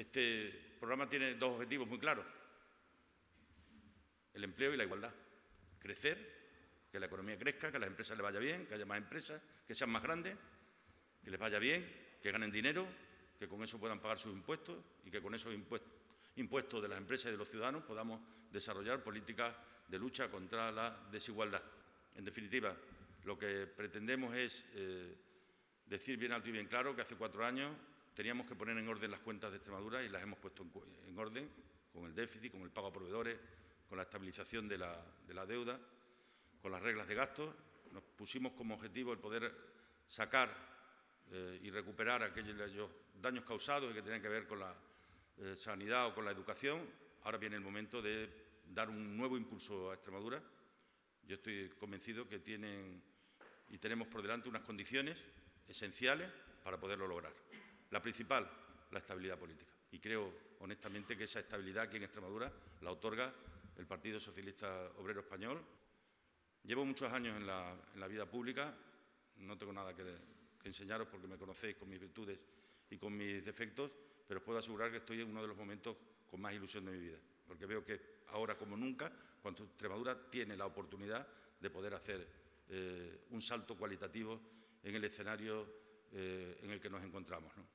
Este programa tiene dos objetivos muy claros: el empleo y la igualdad. Crecer, que la economía crezca, que a las empresas les vaya bien, que haya más empresas, que sean más grandes, que les vaya bien, que ganen dinero, que con eso puedan pagar sus impuestos y que con esos impuestos de las empresas y de los ciudadanos podamos desarrollar políticas de lucha contra la desigualdad. En definitiva, lo que pretendemos es decir bien alto y bien claro que hace 4 años teníamos que poner en orden las cuentas de Extremadura y las hemos puesto en orden, con el déficit, con el pago a proveedores, con la estabilización de la deuda, con las reglas de gasto. Nos pusimos como objetivo el poder sacar y recuperar aquellos daños causados que tenían que ver con la sanidad o con la educación. Ahora viene el momento de dar un nuevo impulso a Extremadura. Yo estoy convencido que tenemos por delante unas condiciones esenciales para poderlo lograr. La principal, la estabilidad política. Y creo, honestamente, que esa estabilidad aquí en Extremadura la otorga el Partido Socialista Obrero Español. Llevo muchos años en la vida pública, no tengo nada que enseñaros porque me conocéis con mis virtudes y con mis defectos, pero os puedo asegurar que estoy en uno de los momentos con más ilusión de mi vida, porque veo que ahora como nunca, cuando Extremadura tiene la oportunidad de poder hacer un salto cualitativo en el escenario en el que nos encontramos, ¿no?